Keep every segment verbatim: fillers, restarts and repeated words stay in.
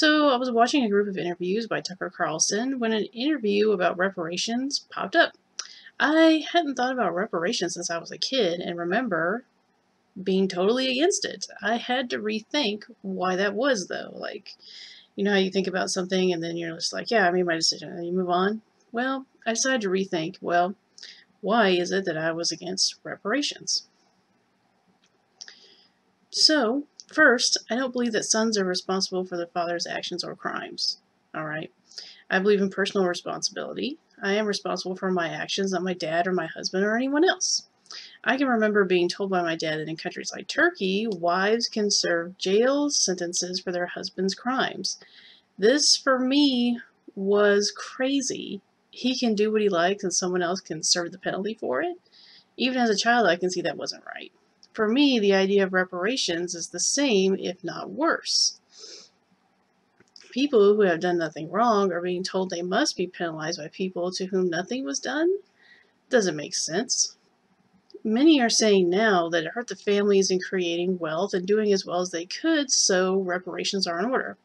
So I was watching a group of interviews by Tucker Carlson when an interview about reparations popped up. I hadn't thought about reparations since I was a kid and remember being totally against it. I had to rethink why that was, though. Like, you know how you think about something and then you're just like, yeah, I made my decision, and you move on? Well, I decided to rethink, well, why is it that I was against reparations? So, first, I don't believe that sons are responsible for their father's actions or crimes. All right. I believe in personal responsibility. I am responsible for my actions, not my dad or my husband or anyone else. I can remember being told by my dad that in countries like Turkey, wives can serve jail sentences for their husband's crimes. This, for me, was crazy. He can do what he likes and someone else can serve the penalty for it. Even as a child, I can see that wasn't right. For me, the idea of reparations is the same, if not worse. People who have done nothing wrong are being told they must be penalized by people to whom nothing was done. Doesn't make sense. Many are saying now that it hurt the families in creating wealth and doing as well as they could, so reparations are in order.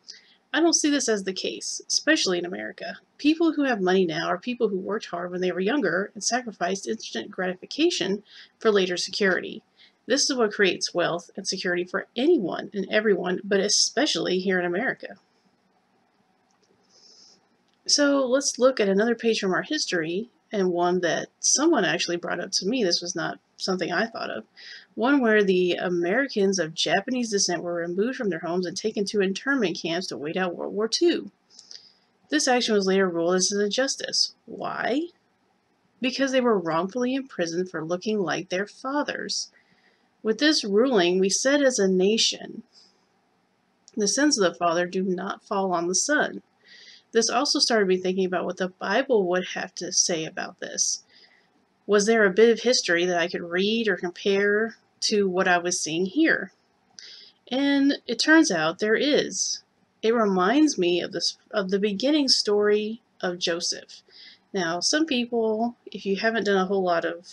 I don't see this as the case, especially in America. People who have money now are people who worked hard when they were younger and sacrificed instant gratification for later security. This is what creates wealth and security for anyone and everyone, but especially here in America. So let's look at another page from our history, and one that someone actually brought up to me. This was not something I thought of. One where the Americans of Japanese descent were removed from their homes and taken to internment camps to wait out World War Two. This action was later ruled as an injustice. Why? Because they were wrongfully imprisoned for looking like their fathers. With this ruling, we said as a nation, the sins of the father do not fall on the son. This also started me thinking about what the Bible would have to say about this. Was there a bit of history that I could read or compare to what I was seeing here? And it turns out there is. It reminds me of this of the beginning story of Joseph. Now, some people, if you haven't done a whole lot of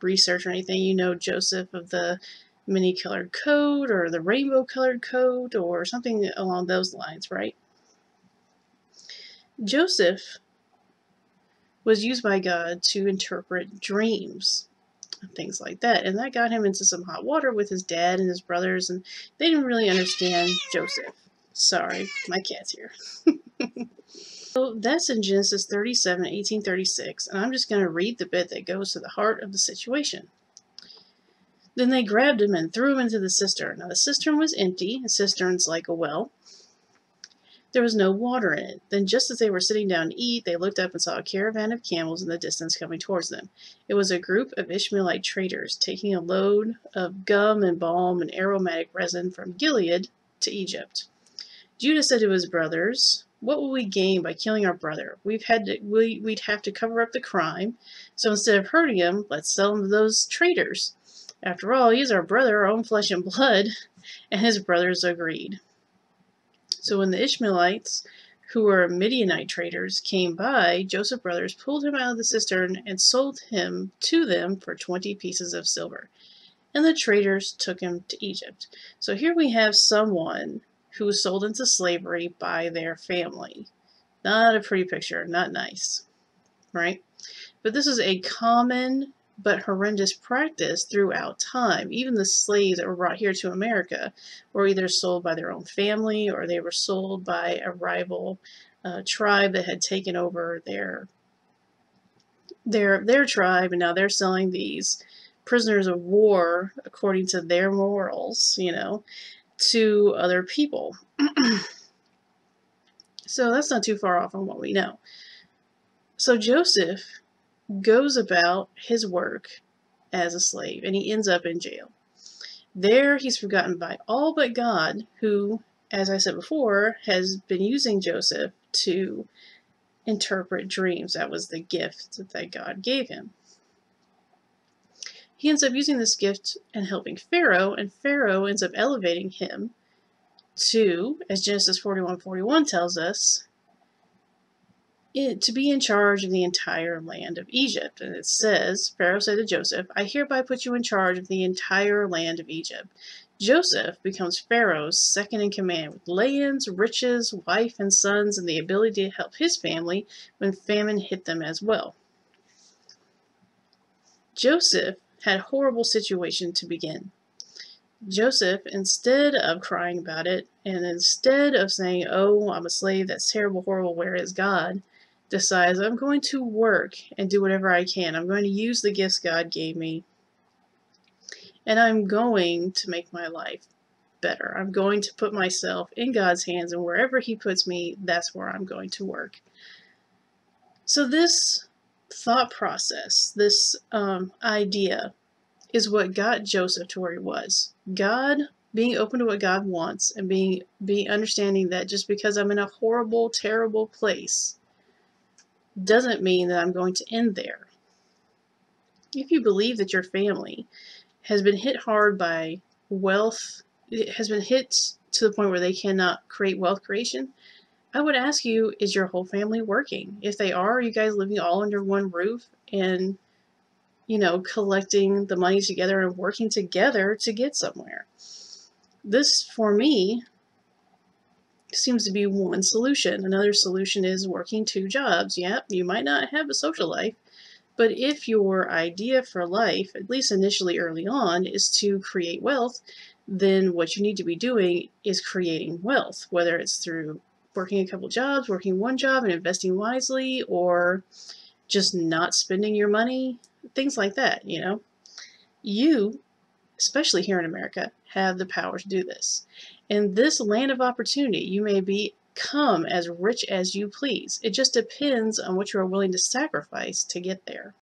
research or anything, you know Joseph of the many-colored coat or the rainbow-colored coat or something along those lines, right? Joseph was used by God to interpret dreams and things like that, and that got him into some hot water with his dad and his brothers, and they didn't really understand Joseph. Sorry, my cat's here. So that's in Genesis thirty-seven, eighteen thirty-six, and I'm just going to read the bit that goes to the heart of the situation. Then they grabbed him and threw him into the cistern. Now the cistern was empty. A cistern's like a well. There was no water in it. Then just as they were sitting down to eat, they looked up and saw a caravan of camels in the distance coming towards them. It was a group of Ishmaelite traders taking a load of gum and balm and aromatic resin from Gilead to Egypt. Judah said to his brothers, "What will we gain by killing our brother? We've had to, we, we'd have to cover up the crime, so instead of hurting him, let's sell him to those traders. After all, he is our brother, our own flesh and blood." And his brothers agreed. So when the Ishmaelites, who were Midianite traders, came by, Joseph's brothers pulled him out of the cistern and sold him to them for twenty pieces of silver. And the traders took him to Egypt. So here we have someone who was sold into slavery by their family. Not a pretty picture, not nice, right? But this is a common but horrendous practice throughout time. Even the slaves that were brought here to America were either sold by their own family or they were sold by a rival uh, tribe that had taken over their, their, their tribe, and now they're selling these prisoners of war according to their morals, you know, to other people. So that's not too far off from what we know. So Joseph goes about his work as a slave, and he ends up in jail. There he's forgotten by all but God, who, as I said before, has been using Joseph to interpret dreams. That was the gift that God gave him. He ends up using this gift and helping Pharaoh, and Pharaoh ends up elevating him to, as Genesis forty-one forty-one tells us, it, to be in charge of the entire land of Egypt. And it says, Pharaoh said to Joseph, "I hereby put you in charge of the entire land of Egypt. Joseph becomes Pharaoh's second in command with lands, riches, wife, and sons, and the ability to help his family when famine hit them as well. Joseph had a horrible situation to begin. Joseph, instead of crying about it, and instead of saying, "Oh, I'm a slave, that's terrible, horrible, where is God?" decides, "I'm going to work and do whatever I can. I'm going to use the gifts God gave me. And I'm going to make my life better. I'm going to put myself in God's hands, and wherever he puts me, that's where I'm going to work." So this thought process, this um, idea, is what got Joseph to where he was. God, being open to what God wants, and being, being understanding that just because I'm in a horrible, terrible place doesn't mean that I'm going to end there. If you believe that your family has been hit hard by wealth, it has been hit to the point where they cannot create wealth creation, I would ask you, is your whole family working? If they are, are you guys living all under one roof and, you know, collecting the money together and working together to get somewhere? This, for me, seems to be one solution. Another solution is working two jobs. Yep, you might not have a social life, but if your idea for life, at least initially early on, is to create wealth, then what you need to be doing is creating wealth, whether it's through working a couple jobs, working one job and investing wisely, or just not spending your money, things like that, you know. You, especially here in America, have the power to do this. In this land of opportunity, you may become as rich as you please. It just depends on what you are willing to sacrifice to get there.